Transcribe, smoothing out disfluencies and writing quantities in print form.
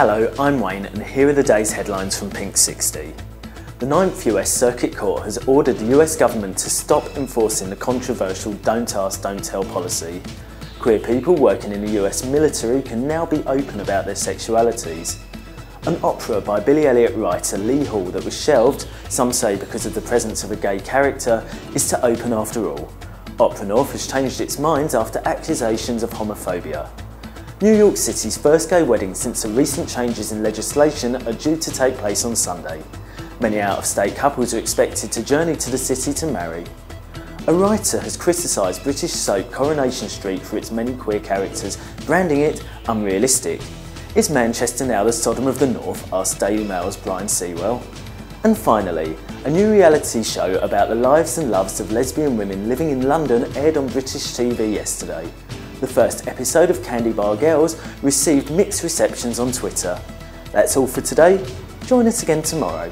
Hello, I'm Wayne and here are the day's headlines from Pinksixty. The 9th US Circuit Court has ordered the US government to stop enforcing the controversial Don't Ask, Don't Tell policy. Queer people working in the US military can now be open about their sexualities. An opera by Billy Elliot writer Lee Hall that was shelved, some say because of the presence of a gay character, is to open after all. Opera North has changed its mind after accusations of homophobia. New York City's first gay wedding since the recent changes in legislation are due to take place on Sunday. Many out-of-state couples are expected to journey to the city to marry. A writer has criticised British soap Coronation Street for its many queer characters, branding it unrealistic. Is Manchester now the Sodom of the North? Asked Daily Mail's Brian Sewell. And finally, a new reality show about the lives and loves of lesbian women living in London aired on British TV yesterday. The first episode of Candy Bar Girls received mixed receptions on Twitter. That's all for today. Join us again tomorrow.